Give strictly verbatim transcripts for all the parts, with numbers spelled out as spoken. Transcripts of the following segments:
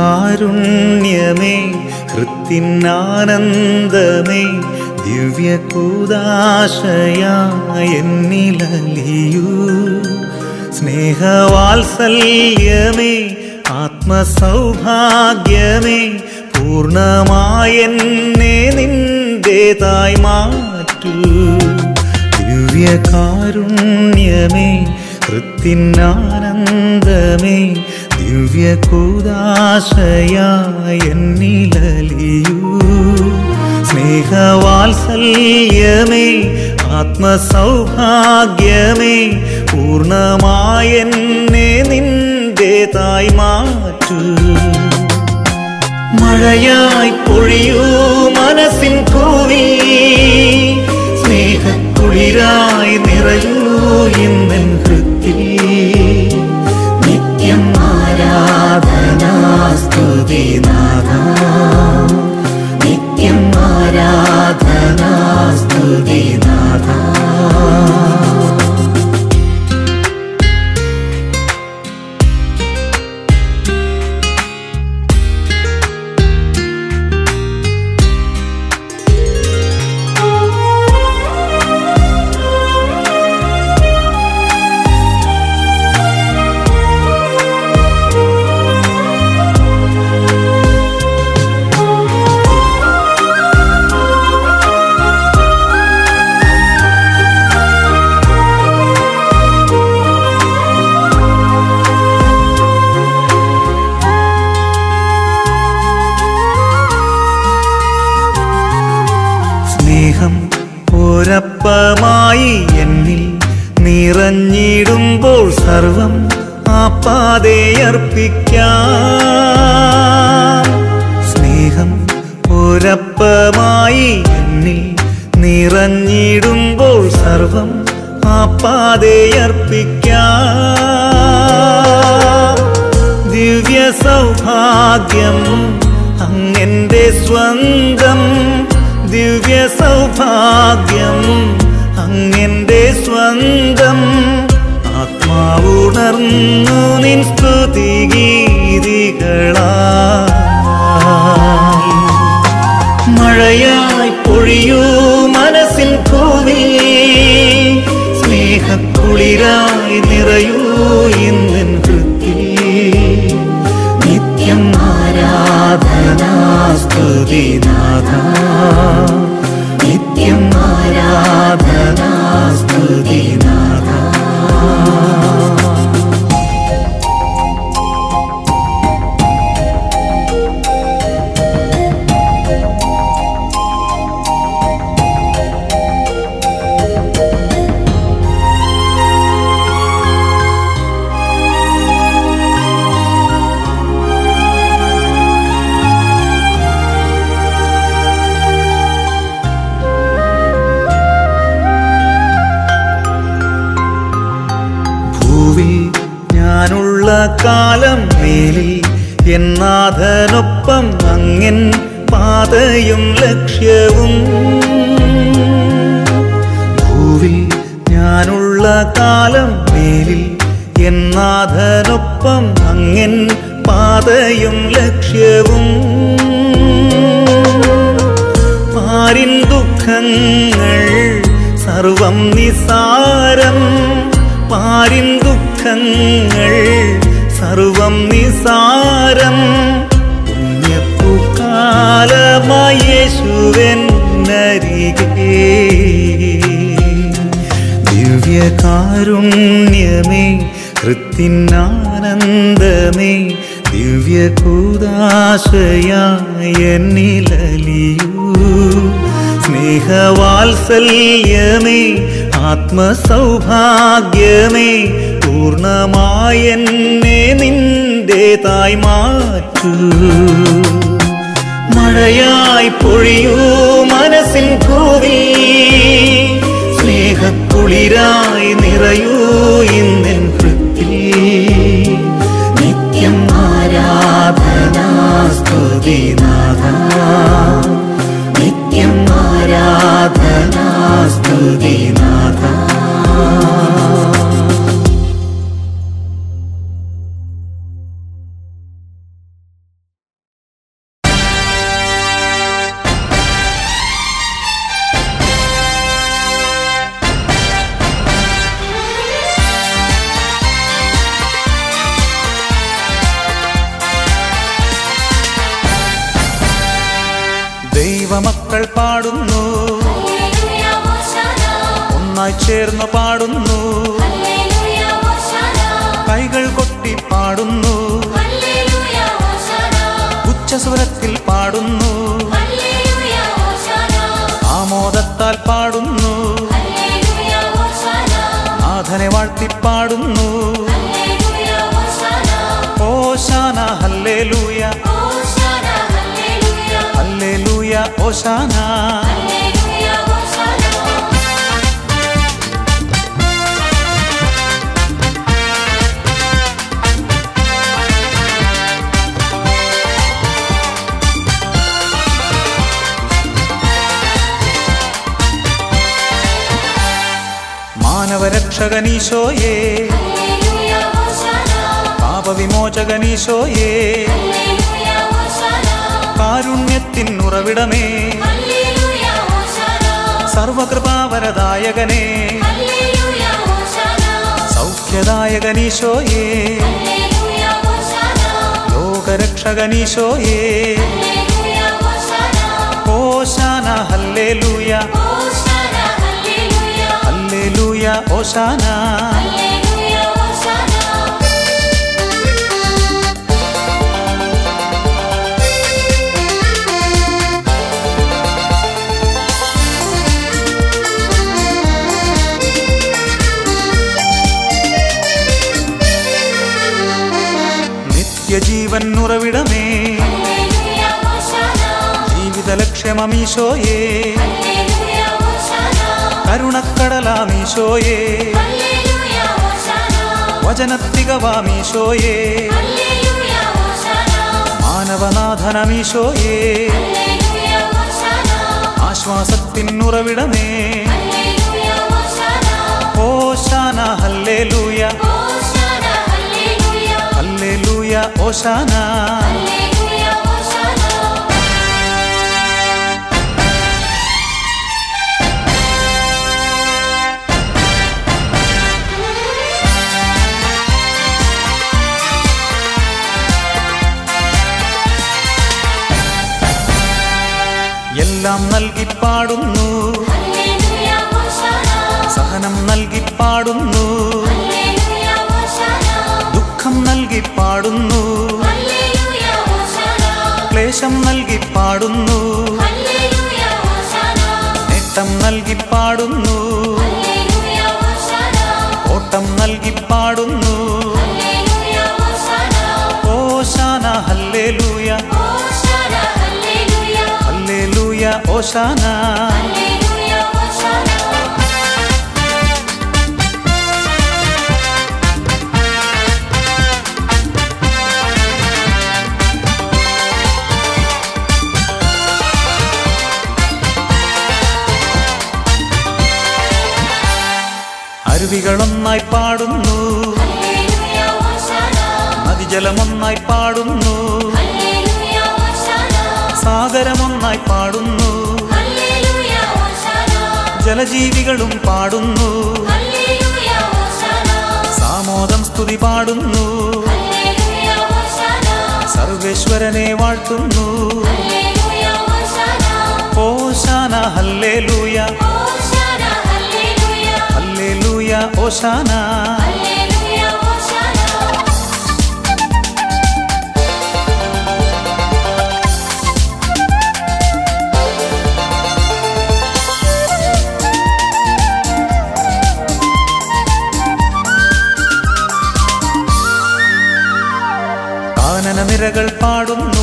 कारुण्यमे हृत्तिनानंदमे दिव्य कूदाशयाय निललियू स्नेह वात्सल्यमे आत्म सौभाग्यमे पूर्णमाय निन्दे ताय माटू दिव्य कारुण्यमे हृत्तिनानंदमे दिव्य कूदाशयाय निललियू स्नेह वात्सल्यमे आत्म सौभाग्यमे पूर्णमाय निन्दे ताय माटू मळयाय पोळियू मनसिन पूविल स्नेह कुळिराय निरयू इन्नेन हृदयतिल स्तुति नादा नित्यं आराधना स्तुति नादा മായി എന്നിൽ നിറഞ്ഞിടുമ്പോൾ സർവം ആപാദേ അർപ്പിക്കാം സ്നേഹം ഒരപ്പമായി എന്നിൽ നിറഞ്ഞിടുമ്പോൾ സർവം ആപാദേ അർപ്പിക്കാം ദിവ്യ സൗഭാഗ്യം അങ്ങെന്റെ സ്വന്തം ദിവ്യ സൗഭാഗ്യം അങ്ങെന്റെ സ്വന്തം ആത്മാവുണർന്നു നിൻ സ്തുതി ഗീതികളാ മഴയായി പൊഴിയൂ മനസ്സിൻ പൂവിൽ സ്നേഹക്കുളിരായി നിറയൂ ഇന്നെൻ ഹൃദയത്തിൽ നിത്യം ആരാധനാ സ്തുതി നാഥാ നിത്യം ആരാധനാ സ്തുതി നാഥാ കാലം മേലിൽ എന്നാഥനൊപ്പം അങ്ങൻ പാതയും ലക്ഷ്യവും ഭൂവിൽ ഞാനുള്ള കാലം മേലിൽ എന്നാഥനൊപ്പം അങ്ങൻ പാതയും ലക്ഷ്യവും പാരിൻ ദുഃഖങ്ങൾ സർവം നിസാരം പാരിൻ ദുഃഖങ്ങൾ സർവം നിസാരം പുണ്യപ്പൂക്കാലമായി യേശുവൻ നരികേ ദിവ്യകാരുണ്യമേ ഹൃത്തിനാനന്ദമേ ദിവ്യ ദിവ്യകൂദാശയായ നിലലിയൂ സ്നേഹവാത്സല്യമേ ആത്മസൗഭാഗ്യമേ പൂർണ്ണമായി എന്നെ നിന്റേതായി മാറ്റൂ. മഴയായി പൊഴിയൂ മനസ്സിൻ പൂവിൽ, സ്നേഹക്കുളിരായി നിറയൂ ഇന്നെൻ ഹൃദയത്തിൽ. നിത്യം ആരാധന സ്തുതിനാഥ, നിത്യം ആരാധന സ്തുതിനാഥ. ദൈവമക്കൾ പാടുന്നു, ഒന്നായി ചേർന്ന് പാടുന്നു, കൈകൾ കൊട്ടി പാടുന്നു, ഉച്ചസ്വരത്തിൽ പാടുന്നു, ആമോദത്താൽ പാടുന്നു, നാഥനെ വാഴ്ത്തി പാടുന്നു. ഓശാന ഹല്ലേലൂയ, ഹല്ലേലൂയ ഓശാന. മാനവരക്ഷകനീശോയേ, പാപവിമോചകനീശോയേ, കാരുണ്യത്തിൻ ഉറവിടമേ, സർവകൃപാവരദായകനേ, സൗഖ്യദായകനീശോയേ, ലോകരക്ഷകനീശോയേ, ഓശാന ഹല്ലേലൂയ, ഹല്ലേലൂയ ഓശാന. ജീവൻ ഉറവിടമേ, ജീവിത ലക്ഷ്യമീശോയേ, കരുണക്കടലാമീശോയേ, വചനത്തികവാമീശോയേ, മാനവനാഥനമീശോയേ, ആശ്വാസത്തിൻ ഉറവിടമേ, ഓശാന ഹല്ലേലൂയ, ഹല്ലേലൂയ ഓശാന. എല്ലാം നൽകി പാടുന്നു, സഹനം നൽകി പാടുന്നു, ദുഃഖം നൽകി പാടുന്നു, ക്ലേശം നൽകി പാടുന്നു, നേട്ടം നൽകി പാടുന്നു, ഓട്ടം നൽകി പാടുന്നു. ഓശാന ഹല്ലേലൂയ, ഹല്ലേലൂയ ഓശാന. അരുവികളൊന്നായി പാടുന്നു, നദിജലമൊന്നായി പാടുന്നു, സാഗരമൊന്നായി പാടുന്നു, ജലജീവികളും പാടുന്നു, സാമോദം സ്തുതി പാടുന്നു, സർവേശ്വരനെ വാഴ്ത്തുന്നു. ഓശാന ഹല്ലേലൂയ, ഹല്ലേലൂയ ഓശാന. ഹല്ലേലൂയ ഓശാന. മലകൾ പാടുന്നു,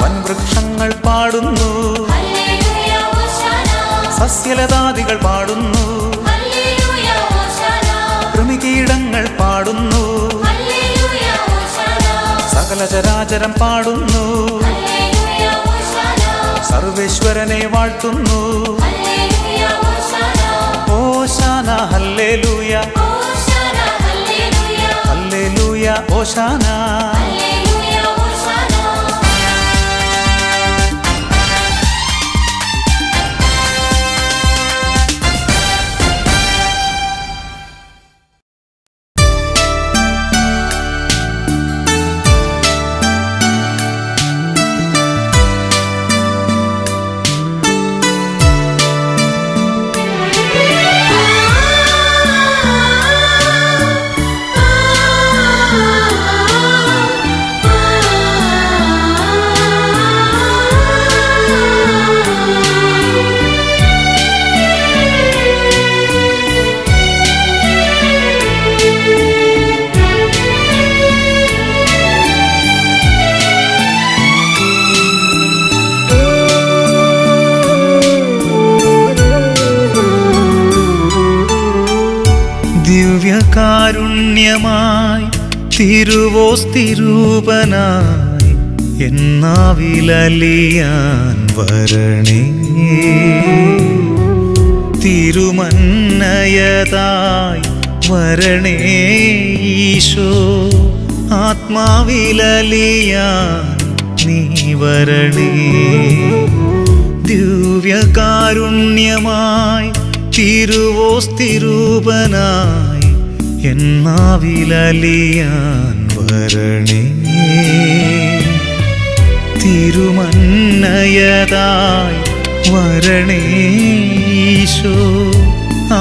വൻവൃക്ഷങ്ങൾ പാടുന്നു, സസ്യലതാദികൾ പാടുന്നു, കൃമികീടങ്ങൾ പാടുന്നു, സകലചരാചരം പാടുന്നു, സർവേശ്വരനെ വാഴ്ത്തുന്നു. Hosanna, Hallelujah. Hosanna, Hallelujah. Hallelujah, Hosanna. Hallelujah, Hosanna. കാരുണ്യമായി തിരുവോസ്തിരൂപനായി എന്നാവിലലിയാൻ വരണേ. തിരുമന്നയതായി വരണേ ഈശോ, ആത്മാവിലലിയാൻ നീ വരണേ. ദിവ്യകാരുണ്യമായി തിരുവോസ്തിരൂപനായി എന്നാവിലലിയാൻ വരണേ. തിരുമന്നയതായി വരണേ ഈശോ,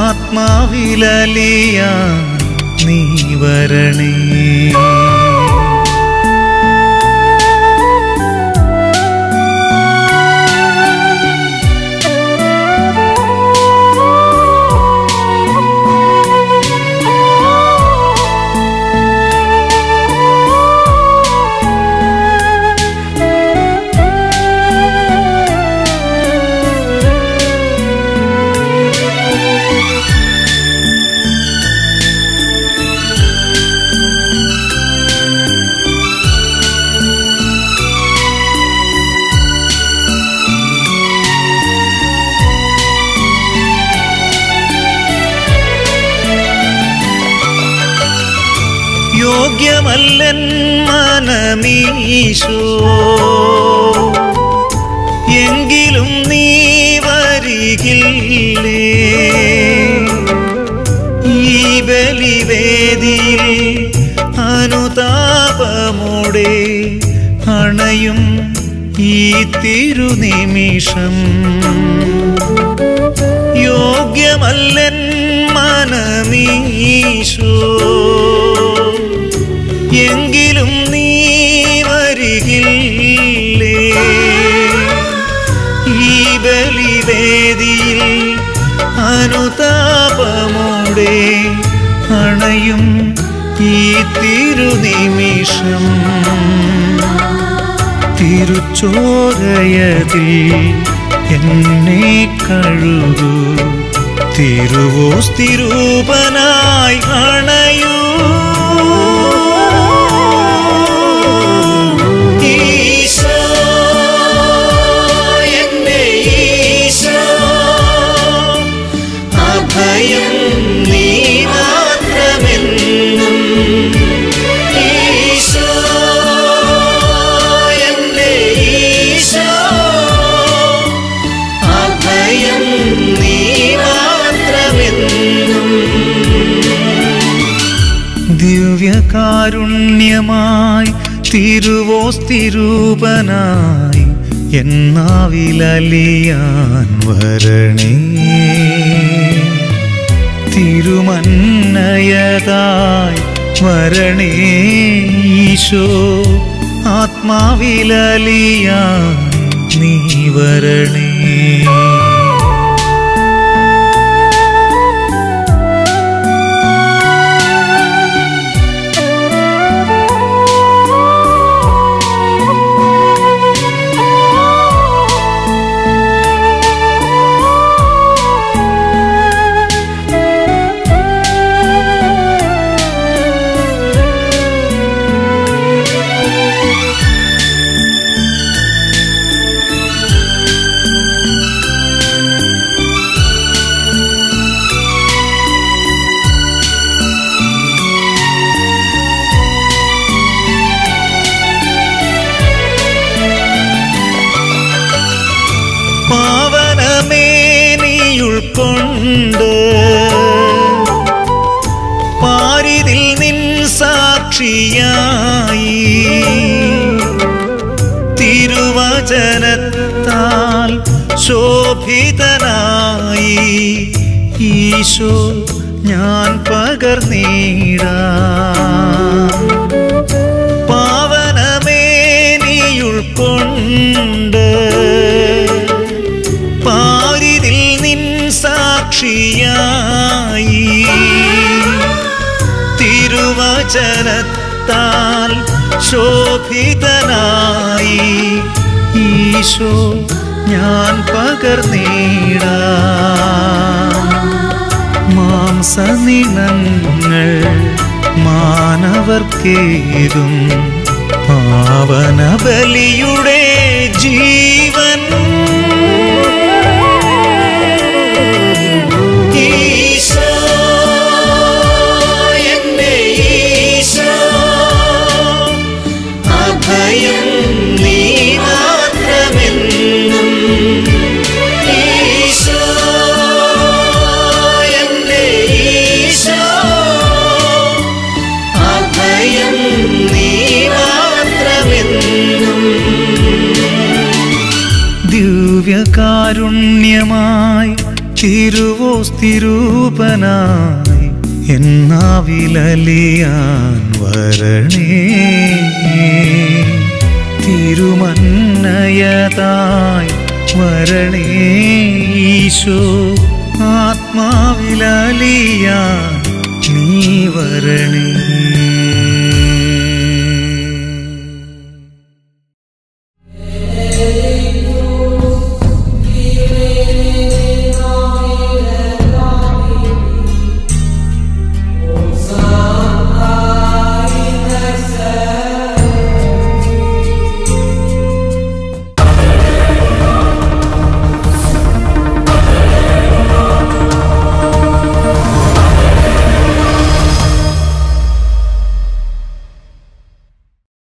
ആത്മാവിലലിയാൻ നീ വരണേ. യോഗ്യമല്ലൻ മനമീശോ, എങ്കിലും നീ വരികില്ലേ. ഈ ബലിവേദിയിൽ അനുതാപമോടെ അണയും ഈ തിരുനിമിഷം. യോഗ്യമല്ലൻ മനമീശോ, എങ്കിലും നീ വരികില്ലേ. ഈ ബലിവേദിയിൽ അനുതാപമോടെ അണയും ഈ തിരുനിമിഷം. തിരുച്ചോരയതിൽ എന്നെ കഴുകൂ, തിരുവോസ്തിരൂപനായി അണയൂ. ദിവ്യകാരുണ്യമായി തിരുവോസ്തിരൂപനായി എന്നാവിലലിയാൻ വരണേ. തിരുമന്നയതായി വരണേ ഈശോ, ആത്മാവിലലിയാൻ നീ വരണേ. ഉൾക്കൊണ്ട് പാരിതിൽ നിൻ സാക്ഷിയായി തിരുവചനത്താൽ ശോഭിതനായി ഈശോ ഞാൻ പകർന്നീടാ പാവനമേനിയുൾക്കൊണ്ട് പാരിതിൽ നിൻ സാക്ഷിയായി തിരുവചനത്താൽ ശോഭിതനായി ഈശോ ഞാൻ പകർന്നീടാ മാംസനിണങ്ങൾ മാനവർക്കേതും പാവനബലിയുടെ ജീവൻ കാരുണ്യമായി തിരുവോസ്തിരൂപനായി എന്നാവിലലിയാൻ വരണേ തിരുമന്നയതായി വരണേ ഈശോ ആത്മാവിലലിയാൻ നീ വരണേ.